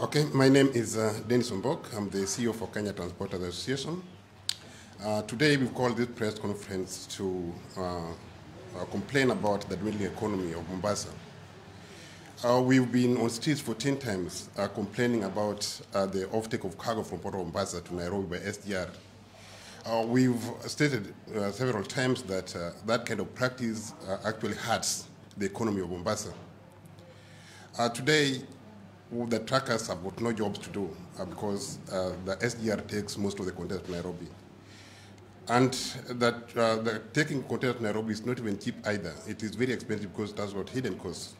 Okay, my name is Dennis Ombok. I'm the CEO for Kenya Transporters Association. Today we've called this press conference to complain about the dwindling economy of Mombasa. We've been on streets 14 times complaining about the offtake of cargo from Port of Mombasa to Nairobi by SGR. We've stated several times that that kind of practice actually hurts the economy of Mombasa. Today, the truckers have got no jobs to do because the SGR takes most of the containers to Nairobi. And that the taking containers to Nairobi is not even cheap either. It is very expensive because that's what hidden costs.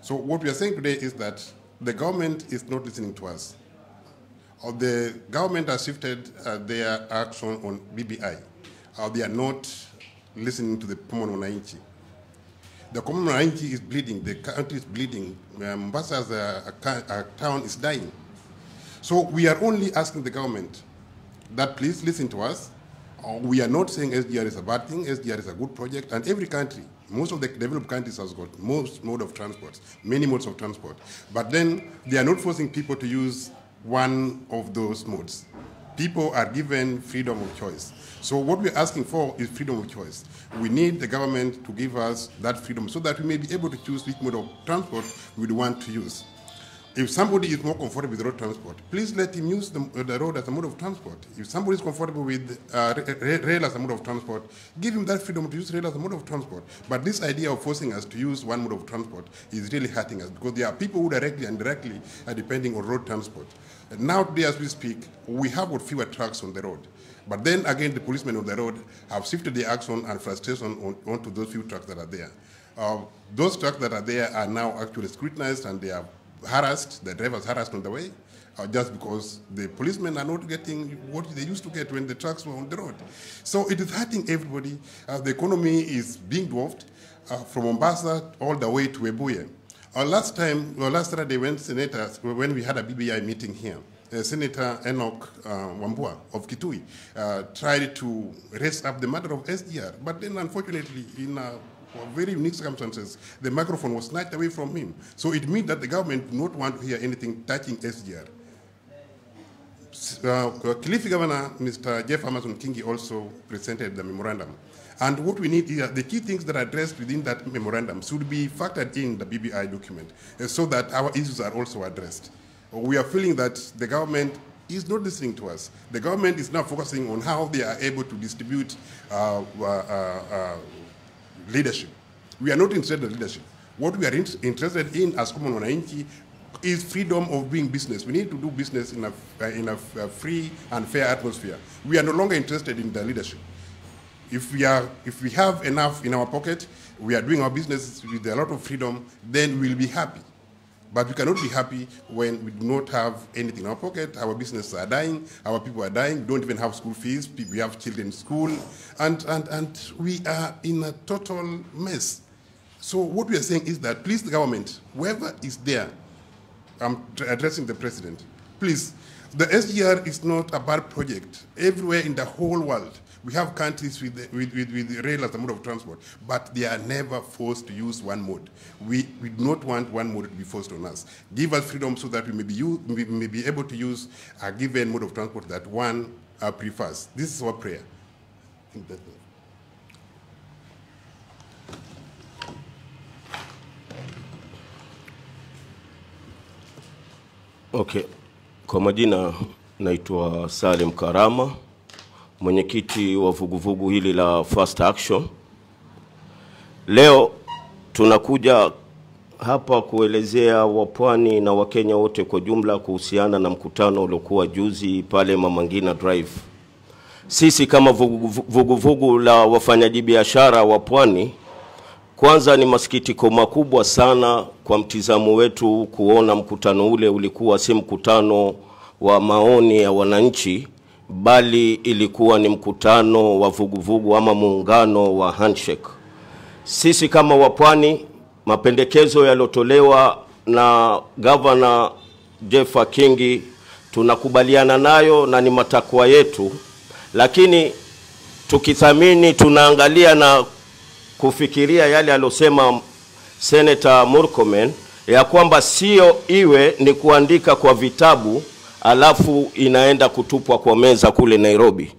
So what we are saying today is that the government is not listening to us. The government has shifted their action on BBI. They are not listening to the Pumono Naichi. The Pumono Naichi is bleeding. The country is bleeding. Mombasa as a town is dying. So we are only asking the government that please listen to us. We are not saying SGR is a bad thing. SGR is a good project. And every country, most of the developed countries has got most mode of transport, many modes of transport. But then they are not forcing people to use one of those modes. People are given freedom of choice. So what we're asking for is freedom of choice. We need the government to give us that freedom so that we may be able to choose which mode of transport we want to use. If somebody is more comfortable with road transport, please let him use the road as a mode of transport. If somebody is comfortable with rail as a mode of transport, give him that freedom to use rail as a mode of transport. But this idea of forcing us to use one mode of transport is really hurting us because there are people who directly and indirectly are depending on road transport. And now today as we speak, we have got fewer trucks on the road. But then again, the policemen on the road have shifted their action and frustration onto those few trucks that are there. Those trucks that are there are now actually scrutinized and they are harassed, the drivers harassed on the way, just because the policemen are not getting what they used to get when the trucks were on the road. So it is hurting everybody. The economy is being dwarfed from Mombasa all the way to Ebuye. Last Saturday when we had a BBI meeting here, Senator Enoch Wambua of Kitui tried to raise up the matter of SGR, but then unfortunately in for very unique circumstances, the microphone was snatched away from him. So it means that the government do not want to hear anything touching SGR. Kilifi Governor, Mr. Jeff Amazon Kingi, also presented the memorandum. And what we need is the key things that are addressed within that memorandum should be factored in the BBI document so that our issues are also addressed. We are feeling that the government is not listening to us. The government is now focusing on how they are able to distribute leadership. We are not interested in leadership. What we are interested in as common wananchi is freedom of doing business. We need to do business in a free and fair atmosphere. We are no longer interested in the leadership. If we have enough in our pocket, we are doing our business with a lot of freedom, then we'll be happy. But we cannot be happy when we do not have anything in our pocket. Our businesses are dying. Our people are dying. We don't even have school fees. We have children in school. And we are in a total mess. So what we are saying is that, please, the government, whoever is there, I'm addressing the president, please, the SGR is not a bad project. Everywhere in the whole world, we have countries with rail as a mode of transport, but they are never forced to use one mode. We do not want one mode to be forced on us. Give us freedom so that we may be able to use a given mode of transport that one prefers. This is our prayer. I think that's it. Okay. Kwa majina naitwa Salim Karama, mwenyekiti wa vuguvugu hili la First Action. Leo tunakuja hapa kuelezea wapwani na Wakenya wote kwa jumla kuhusiana na mkutano uliokuwa juzi pale Mamangina Drive. Sisi kama vuguvugu la wafanyaji biashara wa pwani, kwanza ni masikitiko makubwa sana kwa mtizamo wetu kuona mkutano ule ulikuwa si mkutano wa maoni ya wananchi, bali ilikuwa ni mkutano wa vuguvugu ama muungano wa handshake. Sisi kama wapwani, mapendekezo yalotolewa na Governor Jeff Kingi tunakubaliana nayo na ni matakwa yetu, lakini tukithamini tunaangalia na kufikiria yale alosema Senator Murkomen ya kwamba sio iwe ni kuandika kwa vitabu alafu inaenda kutupwa kwa meza kule Nairobi.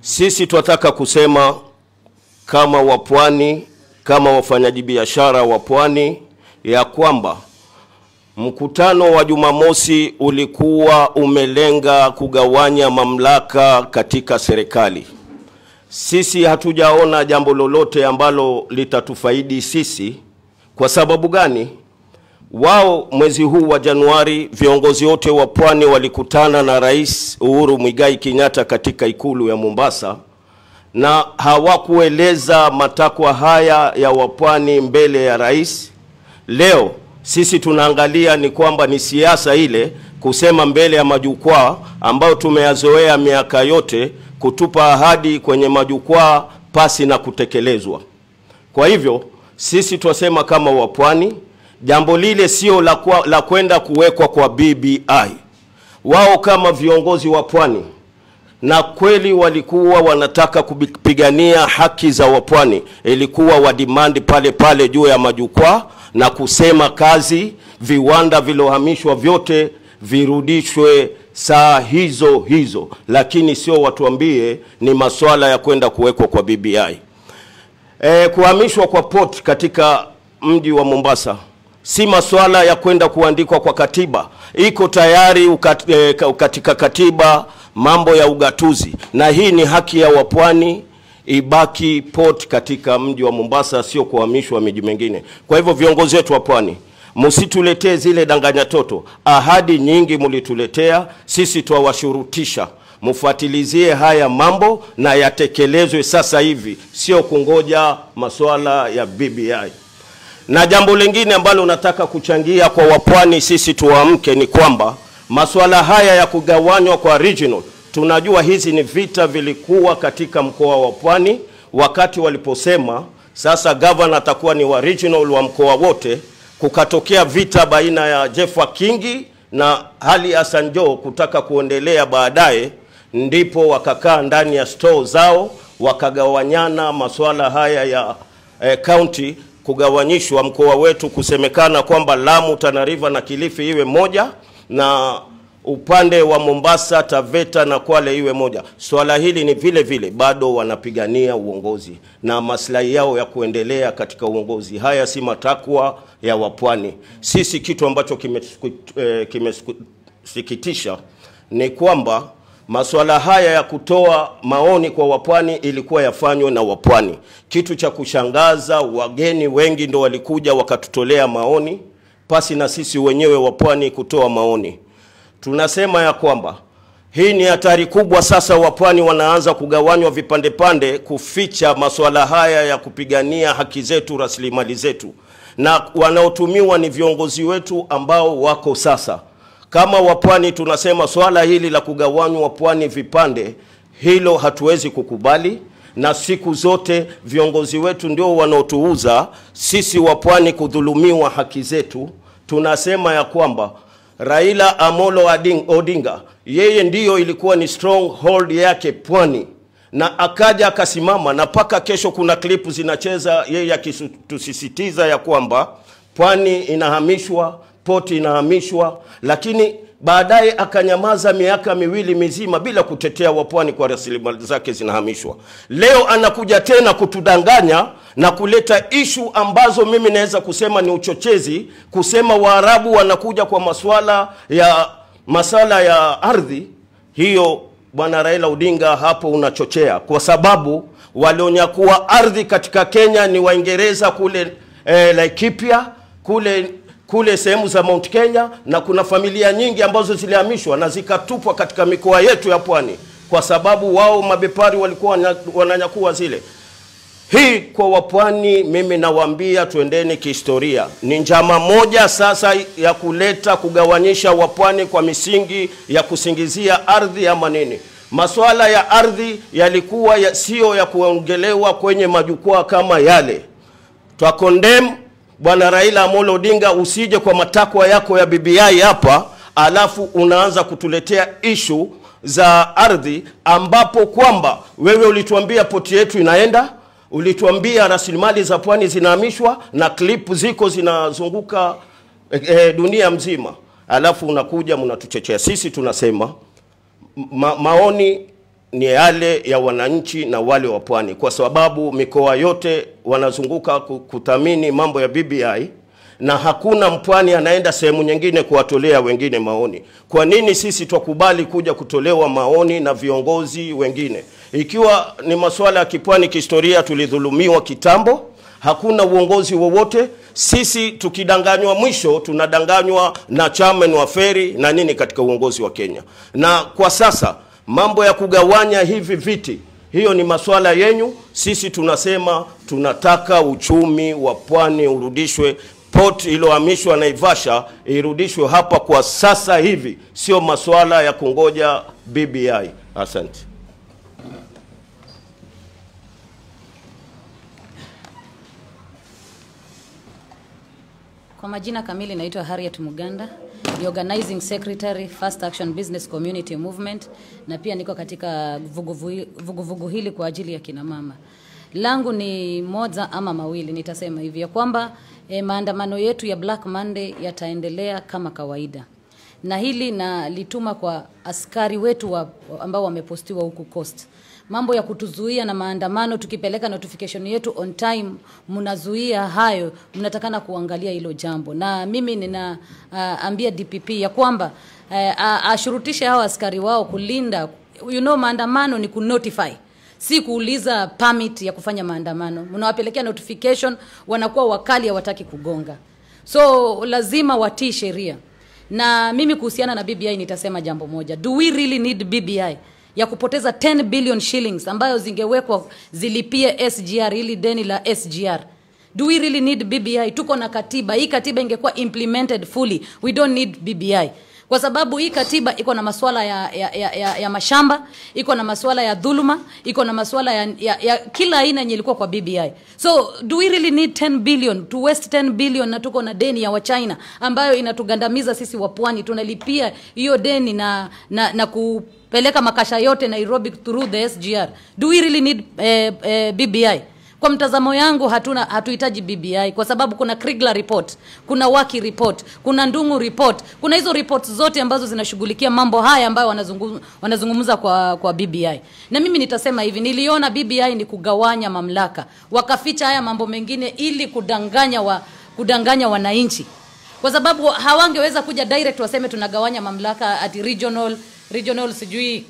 Sisi tunataka kusema kama wapwani, kama wafanyabiashara wapwani, ya kwamba mkutano wa Jumamosi ulikuwa umelenga kugawanya mamlaka katika serikali. Sisi hatujaona jambo lolote ambalo litatufaidi sisi. Kwa sababu gani? Wao mwezi huu wa Januari viongozi wote wa pwani walikutana na Rais Uhuru Muigai Kinyata katika ikulu ya Mombasa, na hawakueleza matakwa haya ya wapwani mbele ya rais. Leo sisi tunaangalia ni kwamba ni siasa ile kusema mbele ya majukwaa ambao tumeyazoea miaka yote, kutupa ahadi kwenye majukwaa pasi na kutekelezwa. Kwa hivyo sisi twasema kama wapwani, jambo lile sio la kwenda kuwekwa kwa BBI. Wao kama viongozi wa pwani, na kweli walikuwa wanataka kupigania haki za wapwani, ilikuwa wademand pale pale juu ya majukwaa na kusema kazi, viwanda vilohamishwa vyote virudishwe saa hizo hizo, lakini sio watuambie ni masuala ya kwenda kuwekwa kwa BBI. Kuhamishwa kwa port katika mji wa Mombasa si masuala ya kwenda kuandikwa kwa katiba. Iko tayari katika katiba mambo ya ugatuzi, na hii ni haki ya wapwani ibaki port katika mji wa Mombasa, sio kuhamishwa miji mengine. Kwa hivyo viongozi wetu wa pwani, msituletee zile danganya toto. Ahadi nyingi mlituletea sisi, tuwashurutisha mfuatilizie haya mambo na yatekelezwe sasa hivi, sio kungoja masuala ya BBI. Na jambo lingine ambalo nataka kuchangia kwa wapwani sisi tuamke ni kwamba masuala haya ya kugawanywa kwa regional, tunajua hizi ni vita vilikuwa katika mkoa wa pwani wakati waliposema sasa governor atakuwa ni wa regional wa mkoa wote. Kukatokea vita baina ya Jeff Kingi na Hali Asanjo kutaka kuendelea baadaye, ndipo wakakaa ndani ya store zao wakagawanyana masuala haya ya county, kugawanyishwa mkoa wetu, kusemekana kwamba Lamu, Tana River na Kilifi iwe moja, na upande wa Mombasa, Taveta na Kwale iwe moja. Swala hili ni vile vile bado wanapigania uongozi na maslahi yao ya kuendelea katika uongozi. Haya si matakwa ya wapwani. Sisi kitu ambacho kimesikitisha ni kwamba masuala haya ya kutoa maoni kwa wapwani ilikuwa yafanywe na wapwani. Kitu cha kushangaza, wageni wengi ndo walikuja wakatutolea maoni pasi na sisi wenyewe wapwani kutoa maoni. Tunasema ya kwamba hii ni hatari kubwa. Sasa wapwani wanaanza kugawanywa vipande pande kuficha masuala haya ya kupigania haki zetu, rasilimali zetu, na wanaotumiwa ni viongozi wetu ambao wako sasa. Kama wapwani tunasema swala hili la kugawanywa pwani vipande, hilo hatuwezi kukubali, na siku zote viongozi wetu ndio wanaotuuza sisi wapwani kudhulumiwa haki zetu. Tunasema ya kwamba Raila Amolo Odinga, yeye ndiyo ilikuwa ni stronghold yake pwani, na akaja akasimama, na paka kesho kuna klipu zinacheza yeye akitusisitiza ya kwamba pwani inahamishwa, poti inahamishwa, lakini baadaye akanyamaza miaka miwili mizima bila kutetea wapwani kwa rasilimali zake zinahamishwa. Leo anakuja tena kutudanganya na kuleta issue ambazo mimi naweza kusema ni uchochezi, kusema Waarabu wanakuja kwa masala ya ardhi. Hiyo bwana Raila Odinga hapo unachochea, kwa sababu walionyakuwa ardhi katika Kenya ni Waingereza kule Laikipia, kule sehemu za Mount Kenya, na kuna familia nyingi ambazo zilihamishwa na zikatupwa katika mikoa yetu ya pwani kwa sababu wao mabepari walikuwa wananyakua zile. Hii kwa wapwani mimi nawaambia tuendeni kihistoria. Ni njama moja sasa ya kuleta kugawanyisha wapwani kwa misingi ya kusingizia ardhi ama nini. Masuala ya ardhi yalikuwa sio ya kuongelewa kwenye majukwaa kama yale. Twa condemn bwana Raila Amolo Odinga, usije kwa matakwa yako ya BBI hapa alafu unaanza kutuletea issue za ardhi, ambapo kwamba wewe ulituambia poti yetu inaenda, ulituambia rasilimali za pwani zinahamishwa, na clip ziko zinazunguka dunia mzima, alafu unakuja mnatuchechea. Sisi tunasema maoni ni yale ya wananchi na wale wa pwani, kwa sababu mikoa yote wanazunguka kuthamini mambo ya BBI na hakuna mpwani anaenda sehemu nyingine kuwatolea wengine maoni. Kwa nini sisi tukubali kuja kutolewa maoni na viongozi wengine? Ikiwa ni masuala ya kipwani, kihistoria tulidhulumiwa kitambo, hakuna uongozi wowote. Sisi tukidanganywa mwisho tunadanganywa na chairman wa feri na nini katika uongozi wa Kenya. Na kwa sasa mambo ya kugawanya hivi viti, hiyo ni masuala yenyu. Sisi tunasema tunataka uchumi wa pwani urudishwe, port ilohamishwa Naivasha irudishwe hapa kwa sasa hivi, sio masuala ya kungoja BBI. Asante. Kwa majina kamili naitwa Harriet Muganda, ni Organizing Secretary, First Action Business Community Movement, na pia niko katika vuguvugu hili kwa ajili ya kina mama. Langu ni moja ama mawili, nitasema hivi ya kwamba maandamano yetu ya Black Monday yataendelea kama kawaida. Na hili na lituma kwa askari wetu ambao wamepostiwa huku Coast. Mambo ya kutuzuia na maandamano, tukipeleka notification yetu on time, mnazuia hayo, mnatakana kuangalia hilo jambo. Na mimi nina ambia DPP ya kwamba ashurutishe hao askari wao kulinda, maandamano ni kunotify, si kuuliza permit ya kufanya maandamano. Mnawapelekea notification, wanakuwa wakali, hawataki kugonga. So lazima watii sheria. Na mimi kuhusiana na BBI nitasema jambo moja. Do we really need BBI? Ya kupoteza 10 billion shillings ambayo zingewekwa zilipie SGR, ili deni la SGR. Do we really need BBI? Tuko na katiba. Hii katiba ingekuwa implemented fully. We don't need BBI. Kwa sababu hii katiba iko na masuala ya mashamba, iko na masuala ya dhuluma, iko na masuala ya kila aina yenye ilikuwa kwa BBI. So do we really need 10 billion to waste 10 billion na tuko na deni ya wa China ambayo inatugandamiza sisi wa pwani? Tunalipia hiyo deni na kupeleka makasha yote Nairobi through the SGR. Do we really need BBI? Kwa mtazamo yangu hatuhitaji BBI, kwa sababu kuna Kriegler report, kuna Waki report, kuna Ndungu report, kuna hizo reports zote ambazo zinashughulikia mambo haya ambayo wanazungumza kwa BBI. Na mimi nitasema hivi, niliona BBI ni kugawanya mamlaka, wakaficha haya mambo mengine ili kudanganya wananchi. Kwa sababu hawangeweza kuja direct waseme tunagawanya mamlaka at regional sijui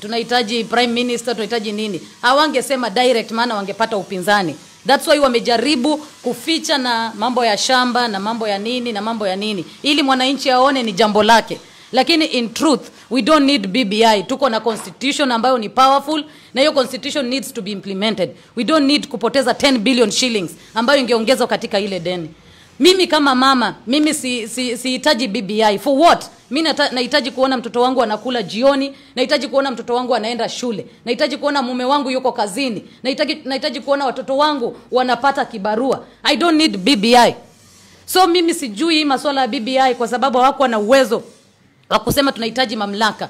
tunahitaji prime minister, tunahitaji nini. Hawangesema direct, maana wangepata upinzani. That's why wamejaribu kuficha na mambo ya shamba na mambo ya nini na mambo ya nini, ili mwananchi aone ni jambo lake. Lakini in truth we don't need BBI. Tuko na constitution ambayo ni powerful, na hiyo constitution needs to be implemented. We don't need kupoteza 10 billion shillings ambayo ingeongezwa katika ile deni. Mimi kama mama, mimi sihitaji BBI. For what? Mimi nahitaji kuona mtoto wangu anakula jioni, nahitaji kuona mtoto wangu anaenda shule, nahitaji kuona mume wangu yuko kazini, nahitaji kuona watoto wangu wanapata kibarua. I don't need BBI. So mimi sijui masuala ya BBI kwa sababu hawako na uwezo wa kusema tunahitaji mamlaka.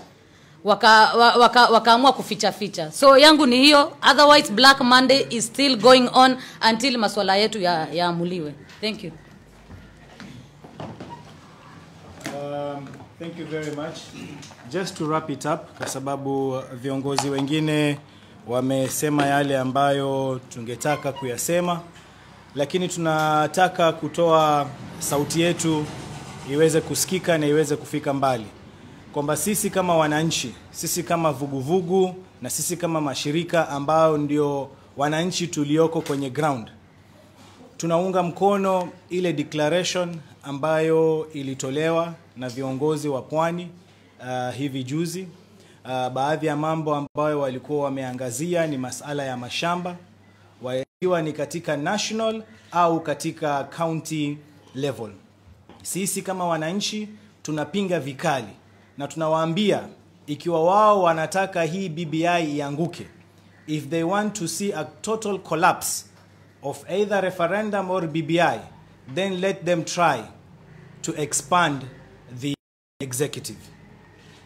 Wakaamua kuficha. So yangu ni hiyo. Otherwise Black Monday is still going on until masuala yetu yaamuliwe. Thank you. Thank you very much. Just to wrap it up, kwa sababu viongozi wengine wamesema yale ambayo tungetaka kuyasema, lakini tunataka kutoa sauti yetu iweze kusikika na iweze kufika mbali. Kwamba sisi kama wananchi, sisi kama vuguvugu na sisi kama mashirika ambao ndio wananchi tulioko kwenye ground, tunaunga mkono ile declaration ambayo ilitolewa na viongozi wa pwani hivi juzi. Baadhi ya mambo ambayo walikuwa wameangazia ni masuala ya mashamba, wakiwa ni katika national au katika county level. Sisi kama wananchi tunapinga vikali na tunawaambia ikiwa wao wanataka hii BBI ianguke, if they want to see a total collapse of either referendum or BBI, then let them try to expand the executive.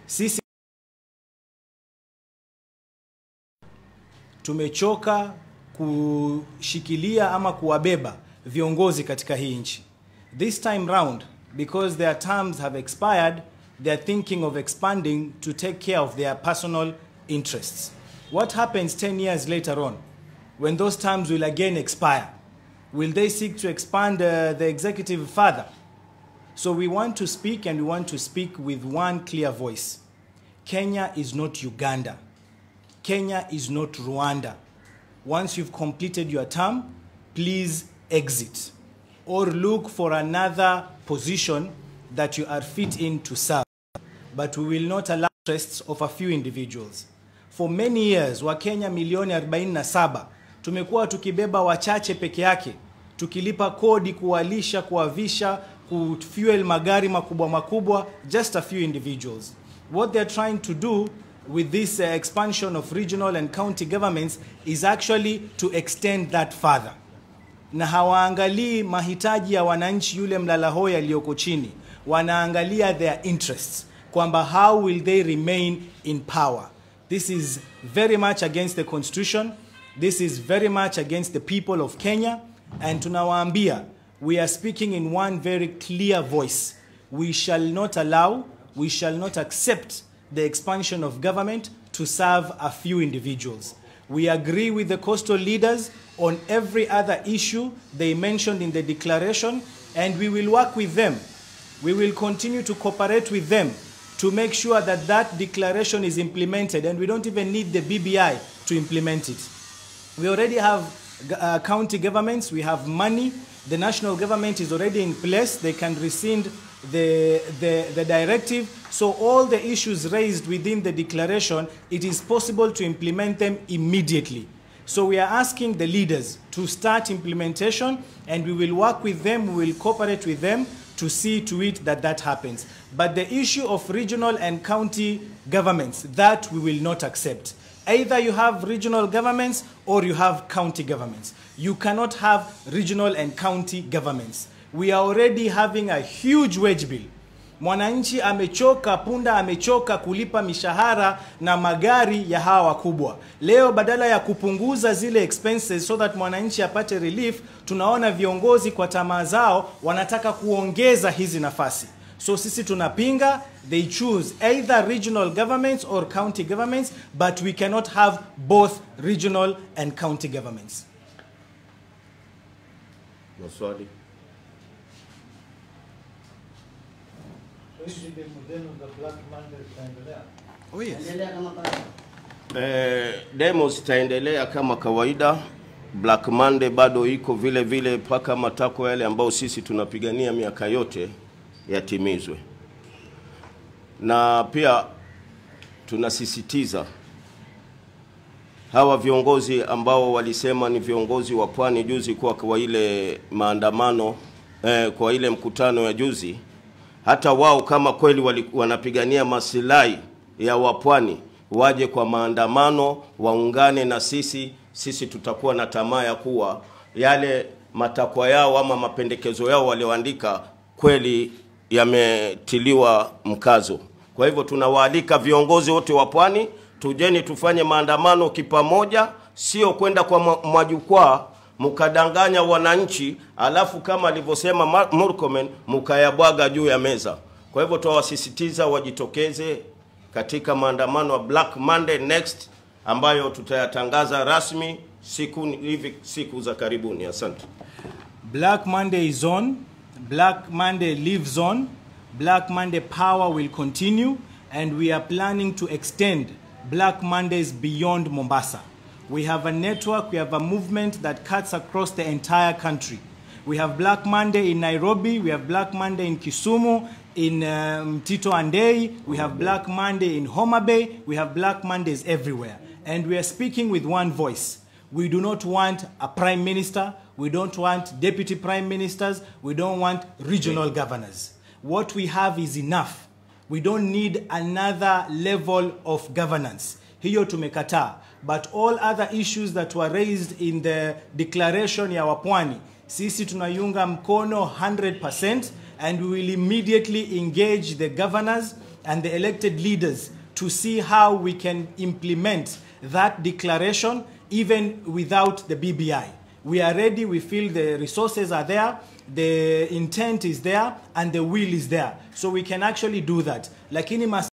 Sisi tumechoka kushikilia ama kuwabeba viongozi katika hii nchi. This time round because their terms have expired, they're thinking of expanding to take care of their personal interests. What happens 10 years later on, when those terms will again expire? Will they seek to expand the executive further? So we want to speak, and we want to speak with one clear voice. Kenya is not Uganda. Kenya is not Rwanda. Once you've completed your term, please exit or look for another position that you are fit in to serve. But we will not allow interests of a few individuals. For many years, Wakenya milioni 47 tumekuwa tukibeba wachache peke yake, tukilipa kodi, kuwalisha, kuwavisha, kufuel magari makubwa makubwa, just a few individuals. What they're trying to do with this expansion of regional and county governments is actually to extend that further. Na hawaangalii mahitaji ya wananchi yule mlalahoi aliyoko chini, wanaangalia their interests, kwamba how will they remain in power. This is very much against the constitution. This is very much against the people of Kenya. And tunawaambia, we are speaking in one very clear voice. We shall not allow, we shall not accept the expansion of government to serve a few individuals. We agree with the coastal leaders on every other issue they mentioned in the declaration, and we will work with them. We will continue to cooperate with them to make sure that that declaration is implemented, and we don't even need the BBI to implement it. We already have county governments, we have money, the national government is already in place, they can rescind the directive. So all the issues raised within the declaration, it is possible to implement them immediately. So we are asking the leaders to start implementation, and we will work with them, we will cooperate with them to see to it that that happens. But the issue of regional and county governments, that we will not accept. Either you have regional governments or you have county governments. You cannot have regional and county governments. We are already having a huge wage bill. Mwananchi amechoka, punda amechoka kulipa mishahara na magari ya hawa kubwa. Leo badala ya kupunguza zile expenses so that mwananchi apate relief, tunaona viongozi kwa tamaa zao wanataka kuongeza hizi nafasi. So sisi tunapinga, they choose either regional governments or county governments, but we cannot have both regional and county governments. Maswali. Oh, yes. Demo zitaendelea kama kawaida. Black Monday bado iko vile vile paka matako yale ambao sisi tunapigania miaka yote yatimizwe. Na pia tunasisitiza hawa viongozi ambao walisema ni viongozi wa pwani juzi kwa ile maandamano, kwa ile mkutano ya juzi, hata wao kama kweli wanapigania maslahi ya wapwani, waje kwa maandamano, waungane na sisi. Sisi tutakuwa na tamaa ya kuwa yale matakwa yao ama mapendekezo yao walioandika kweli yametiliwa mkazo. Kwa hivyo tunawaalika viongozi wote wa pwani, tujeni tufanye maandamano kipamoja, sio kwenda kwa majukwaa mukadanganya wananchi, alafu kama alivyosema Murkomen mukayabwaga juu ya meza. Kwa hivyo tuwasisitiza wajitokeze katika maandamano ya Black Monday next, ambayo tutayatangaza rasmi siku za karibuni. Asante. Black Monday is on. Black Monday lives on. Black Monday power will continue, and we are planning to extend Black Mondays beyond Mombasa. We have a network, we have a movement that cuts across the entire country. We have Black Monday in Nairobi, we have Black Monday in Kisumu, in Mtito Andei, we have Black Monday in Homa Bay, we have Black Mondays everywhere. And we are speaking with one voice. We do not want a prime minister, we don't want deputy prime ministers, we don't want regional governors. What we have is enough. We don't need another level of governance. Hiyo tumekataa. But all other issues that were raised in the declaration ya wapwani, sisi tunayunga mkono 100%, and we will immediately engage the governors and the elected leaders to see how we can implement that declaration even without the BBI. We are ready, we feel the resources are there, the intent is there and the will is there, so we can actually do that. Lakini